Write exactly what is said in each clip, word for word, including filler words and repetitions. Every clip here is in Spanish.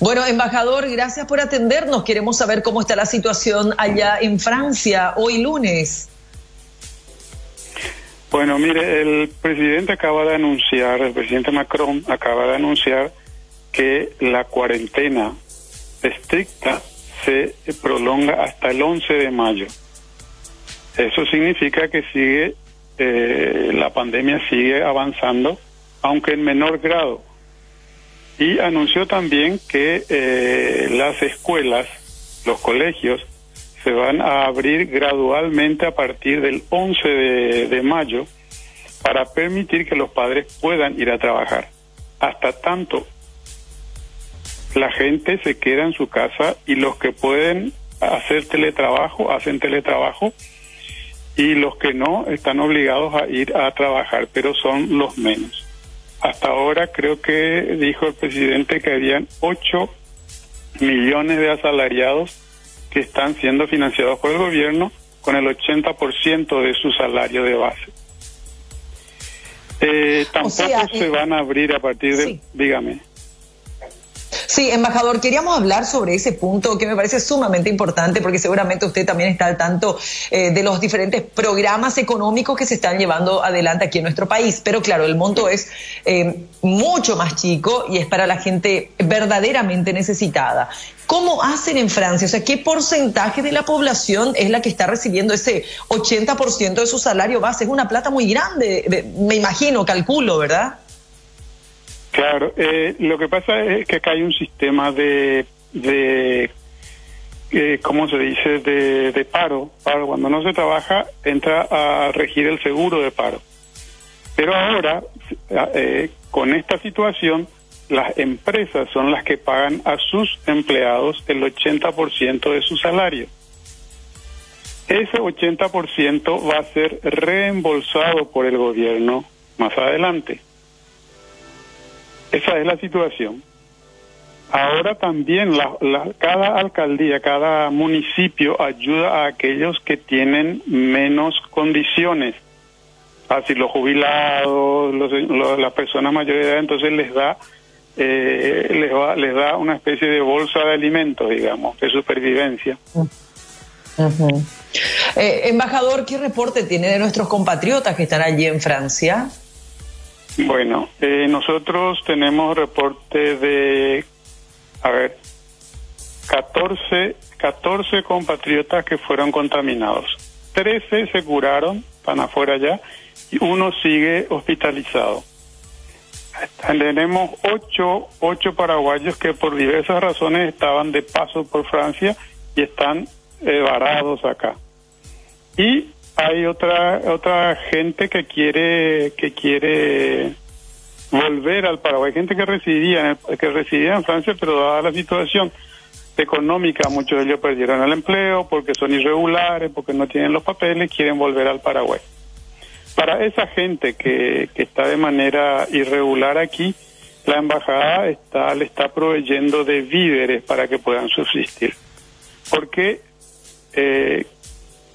Bueno, embajador, gracias por atendernos. Queremos saber cómo está la situación allá en Francia hoy lunes. Bueno, mire, el presidente acaba de anunciar, el presidente Macron acaba de anunciar que la cuarentena estricta se prolonga hasta el once de mayo. Eso significa que sigue eh, la pandemia sigue avanzando, aunque en menor grado. Y anunció también que eh, las escuelas, los colegios, se van a abrir gradualmente a partir del once de mayo para permitir que los padres puedan ir a trabajar. Hasta tanto, la gente se queda en su casa y los que pueden hacer teletrabajo, hacen teletrabajo, y los que no están obligados a ir a trabajar, pero son los menos. Hasta ahora creo que dijo el presidente que habían ocho millones de asalariados que están siendo financiados por el gobierno con el ochenta por ciento de su salario de base. Eh, tampoco o sea, se eh, van a abrir a partir de... Sí. Dígame. Sí, embajador, queríamos hablar sobre ese punto que me parece sumamente importante porque seguramente usted también está al tanto eh, de los diferentes programas económicos que se están llevando adelante aquí en nuestro país. Pero claro, el monto es eh, mucho más chico y es para la gente verdaderamente necesitada. ¿Cómo hacen en Francia? O sea, ¿qué porcentaje de la población es la que está recibiendo ese ochenta por ciento de su salario base? Es una plata muy grande, me imagino, calculo, ¿verdad? Claro, eh, lo que pasa es que acá hay un sistema de, de eh, ¿cómo se dice?, de, de paro. Paro. Cuando no se trabaja, entra a regir el seguro de paro. Pero ahora, eh, con esta situación, las empresas son las que pagan a sus empleados el ochenta por ciento de su salario. Ese ochenta por ciento va a ser reembolsado por el gobierno más adelante. Esa es la situación. Ahora también la, la, cada alcaldía, cada municipio ayuda a aquellos que tienen menos condiciones. Así los jubilados, los, los, las personas mayores de edad, entonces les da, eh, les, va, les da una especie de bolsa de alimentos, digamos, de supervivencia. Uh-huh. eh, embajador, ¿qué reporte tiene de nuestros compatriotas que están allí en Francia? Bueno, eh, nosotros tenemos reporte de, a ver, catorce compatriotas que fueron contaminados. trece se curaron, están afuera ya, y uno sigue hospitalizado. Tenemos ocho paraguayos que por diversas razones estaban de paso por Francia y están eh, varados acá. Y hay otra otra gente que quiere que quiere volver al Paraguay, gente que residía que residía en Francia, pero dada la situación económica, muchos de ellos perdieron el empleo porque son irregulares, porque no tienen los papeles, quieren volver al Paraguay. Para esa gente que, que está de manera irregular aquí, la embajada está le está proveyendo de víveres para que puedan subsistir, porque eh,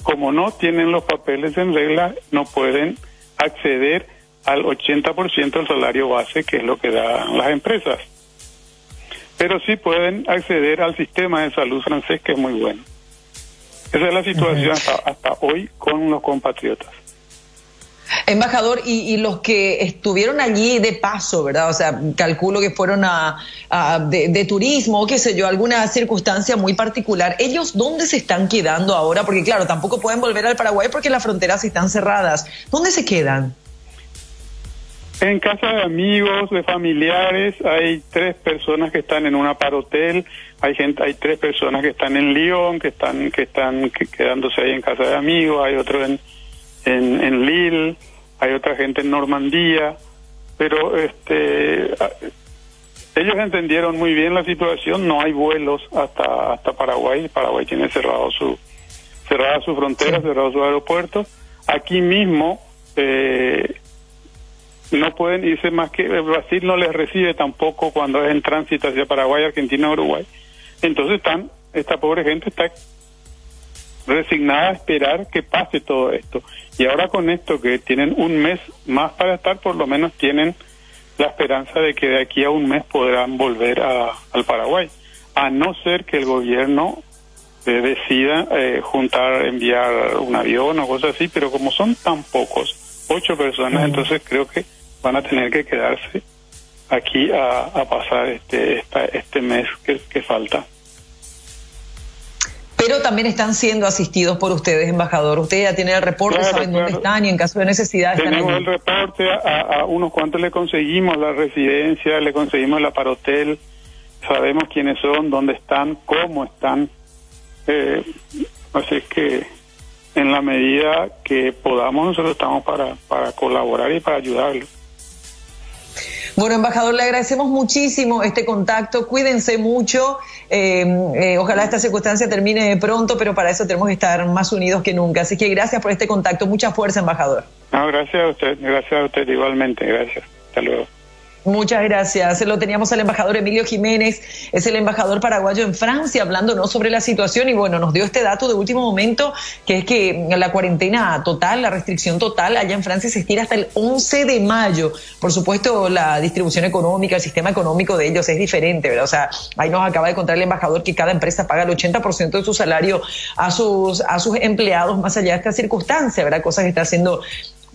como no tienen los papeles en regla, no pueden acceder al ochenta por ciento del salario base, que es lo que dan las empresas. Pero sí pueden acceder al sistema de salud francés, que es muy bueno. Esa es la situación hasta, hasta hoy con los compatriotas. Embajador, y, y los que estuvieron allí de paso, ¿verdad? O sea, calculo que fueron a, a de, de turismo, o qué sé yo, alguna circunstancia muy particular. ¿Ellos dónde se están quedando ahora? Porque claro, tampoco pueden volver al Paraguay porque las fronteras están cerradas. ¿Dónde se quedan? En casa de amigos, de familiares. Hay tres personas que están en un aparhotel. Hay gente, hay tres personas que están en Lyon, que están, que están que quedándose ahí en casa de amigos. Hay otro en En, en Lille, hay otra gente en Normandía, pero este ellos entendieron muy bien la situación. No hay vuelos hasta hasta Paraguay. Paraguay tiene cerrado su cerrada su frontera, cerrado su aeropuerto. Aquí mismo eh, no pueden irse más que Brasil no les recibe tampoco cuando es en tránsito hacia Paraguay, Argentina, Uruguay. Entonces están esta pobre gente está resignada a esperar que pase todo esto. Y ahora con esto que tienen un mes más para estar, por lo menos tienen la esperanza de que de aquí a un mes podrán volver a, al Paraguay, a no ser que el gobierno eh, decida eh, juntar, enviar un avión o cosas así, pero como son tan pocos, ocho personas, mm. entonces creo que van a tener que quedarse aquí a, a pasar este esta, este mes que, que falta. Pero también están siendo asistidos por ustedes, embajador. Usted ya tiene el reporte, claro, saben claro. dónde están y en caso de necesidad están ahí. Tenemos el reporte, a, a unos cuantos le conseguimos la residencia, le conseguimos el aparotel, sabemos quiénes son, dónde están, cómo están. Eh, así que en la medida que podamos nosotros estamos para, para colaborar y para ayudarlos. Bueno, embajador, le agradecemos muchísimo este contacto. Cuídense mucho. Eh, eh, ojalá esta circunstancia termine pronto, pero para eso tenemos que estar más unidos que nunca. Así que gracias por este contacto. Mucha fuerza, embajador. No, gracias a usted. Gracias a usted igualmente. Gracias. Hasta luego. Muchas gracias. Lo teníamos al embajador Emilio Giménez, es el embajador paraguayo en Francia, hablándonos sobre la situación y bueno, nos dio este dato de último momento, que es que la cuarentena total, la restricción total allá en Francia se estira hasta el once de mayo. Por supuesto, la distribución económica, el sistema económico de ellos es diferente, ¿verdad? O sea, ahí nos acaba de contar el embajador que cada empresa paga el ochenta por ciento de su salario a sus, a sus empleados más allá de esta circunstancia, ¿verdad? Cosas que está haciendo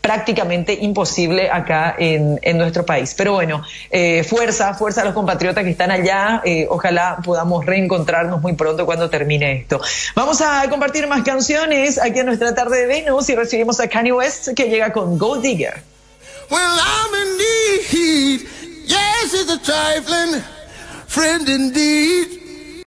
prácticamente imposible acá en, en nuestro país. Pero bueno, eh, fuerza, fuerza a los compatriotas que están allá. Eh, ojalá podamos reencontrarnos muy pronto cuando termine esto. Vamos a compartir más canciones aquí en nuestra tarde de Venus y recibimos a Kanye West, que llega con Gold Digger. Well, I'm in need. Yes, it's a trifling friend indeed.